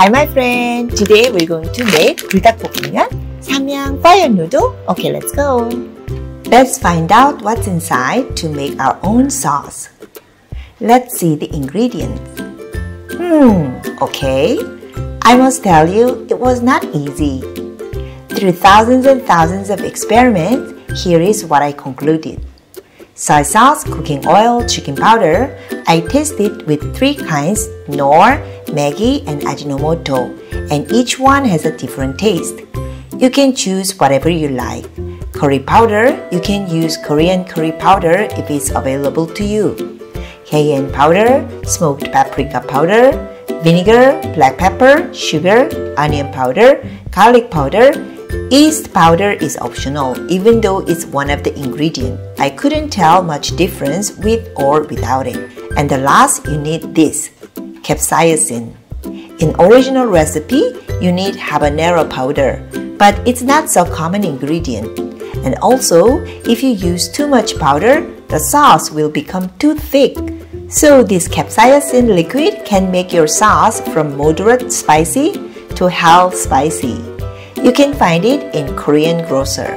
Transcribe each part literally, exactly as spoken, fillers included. Hi my friend, today we're going to make 불닭볶음면, Samyang fire noodle. Okay, let's go. Let's find out what's inside to make our own sauce. Let's see the ingredients. Hmm, okay. I must tell you, it was not easy. Through thousands and thousands of experiments, here is what I concluded. Soy sauce, cooking oil, chicken powder. I tested with three kinds, Nori, Maggi and Ajinomoto, and each one has a different taste. You can choose whatever you like. Curry powder, you can use Korean curry powder if it's available to you. Cayenne powder, smoked paprika powder, vinegar, black pepper, sugar, onion powder, garlic powder. Yeast powder is optional, even though it's one of the ingredients. I couldn't tell much difference with or without it. And the last, you need this, capsaicin. In original recipe, you need habanero powder, but it's not so common ingredient. And also, if you use too much powder, the sauce will become too thick. So this capsaicin liquid can make your sauce from moderate spicy to hell spicy. You can find it in Korean grocer.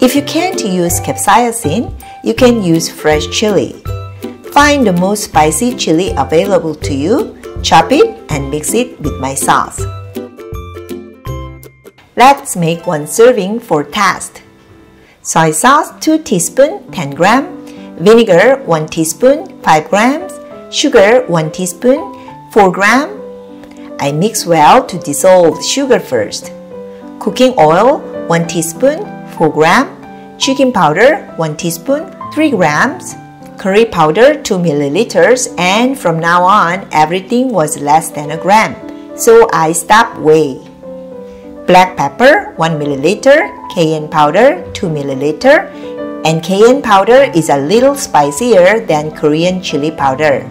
If you can't use capsaicin, you can use fresh chili. Find the most spicy chili available to you, chop it and mix it with my sauce. Let's make one serving for taste. Soy sauce two teaspoons, ten grams, vinegar one teaspoon, five grams, sugar one teaspoon, four grams. I mix well to dissolve sugar first. Cooking oil one teaspoon, four grams, chicken powder one teaspoon, three grams, curry powder two milliliters, and from now on everything was less than a gram, so I stopped weigh. Black pepper one milliliter, cayenne powder two milliliters, and cayenne powder is a little spicier than Korean chili powder.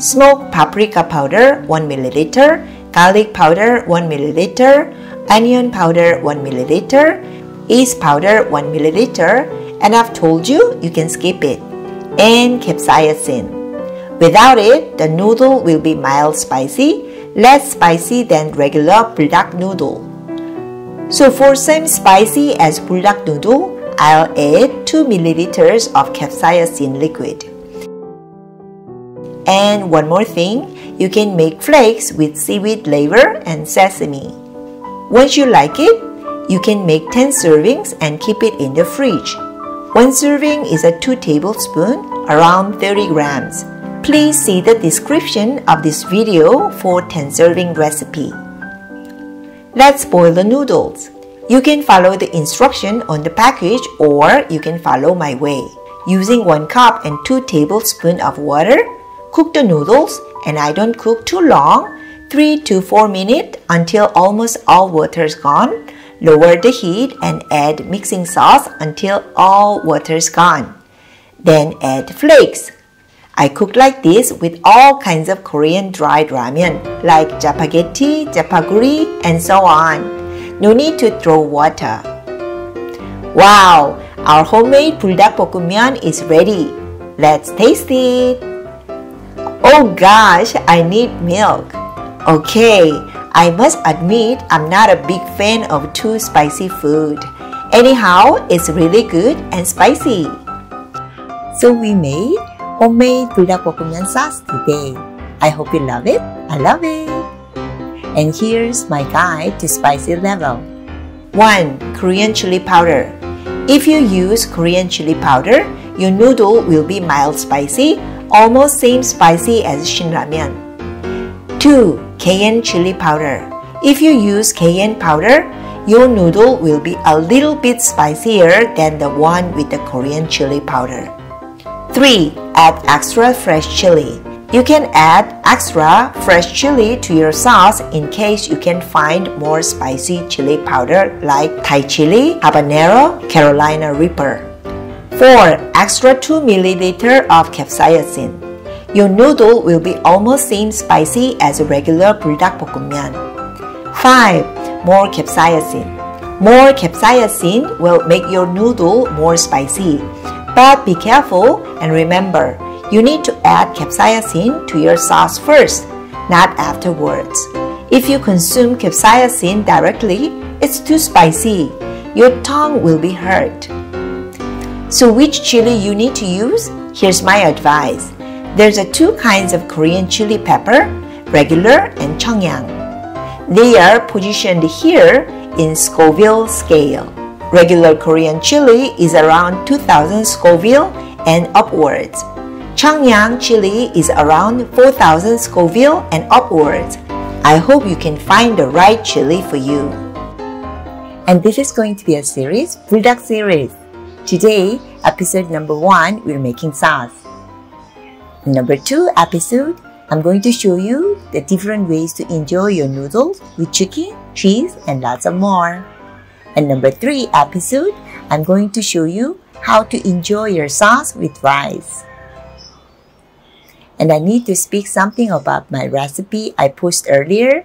Smoked paprika powder one milliliter, garlic powder one milliliter, onion powder one milliliter, yeast powder one milliliter, and I've told you, you can skip it, and capsaicin. Without it, the noodle will be mild spicy, less spicy than regular buldak noodle. So for same spicy as buldak noodle, I'll add two milliliters of capsaicin liquid. And one more thing, you can make flakes with seaweed flavor and sesame. Once you like it, you can make ten servings and keep it in the fridge. One serving is a two tablespoons, around thirty grams. Please see the description of this video for ten serving recipe. Let's boil the noodles. You can follow the instruction on the package or you can follow my way. Using one cup and two tablespoons of water, cook the noodles, and I don't cook too long, three to four minutes, until almost all water is gone. Lower the heat and add mixing sauce until all water is gone. Then add flakes. I cook like this with all kinds of Korean dried ramen like jjapagetti, jjapaguri, and so on. No need to throw water. Wow! Our homemade 불닭볶음면 is ready. Let's taste it. Oh gosh, I need milk. Okay, I must admit I'm not a big fan of too spicy food. Anyhow, it's really good and spicy. So we made homemade 불닭볶음면 sauce today. I hope you love it. I love it. And here's my guide to spicy level. one. Korean chili powder. If you use Korean chili powder, your noodle will be mild spicy, almost same spicy as shin ramyun. two. Cayenne chili powder. If you use cayenne powder, your noodle will be a little bit spicier than the one with the Korean chili powder. three. Add extra fresh chili. You can add extra fresh chili to your sauce in case you can find more spicy chili powder like Thai chili, habanero, Carolina Reaper. four. Extra two milliliters of capsaicin. Your noodle will be almost same spicy as a regular 불닭볶음면. five. More capsaicin. More capsaicin will make your noodle more spicy. But be careful and remember, you need to add capsaicin to your sauce first, not afterwards. If you consume capsaicin directly, it's too spicy. Your tongue will be hurt. So which chili you need to use? Here's my advice. There's a two kinds of Korean chili pepper, regular and cheongyang. They are positioned here in Scoville scale. Regular Korean chili is around two thousand Scoville and upwards. Cheongyang chili is around four thousand Scoville and upwards. I hope you can find the right chili for you. And this is going to be a series, Buldak series. Today, episode number one, we're making sauce. In number two episode, I'm going to show you the different ways to enjoy your noodles with chicken, cheese, and lots of more. And number three episode, I'm going to show you how to enjoy your sauce with rice. And I need to speak something about my recipe I posted earlier.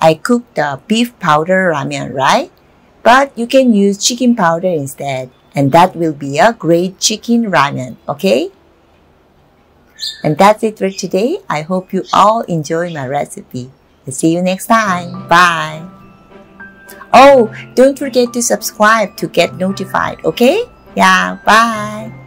I cooked the beef powder ramyun, right? But you can use chicken powder instead. And that will be a great chicken ramyun, okay? And that's it for today. I hope you all enjoy my recipe. I'll see you next time. Bye. Oh, don't forget to subscribe to get notified, okay? Yeah, bye.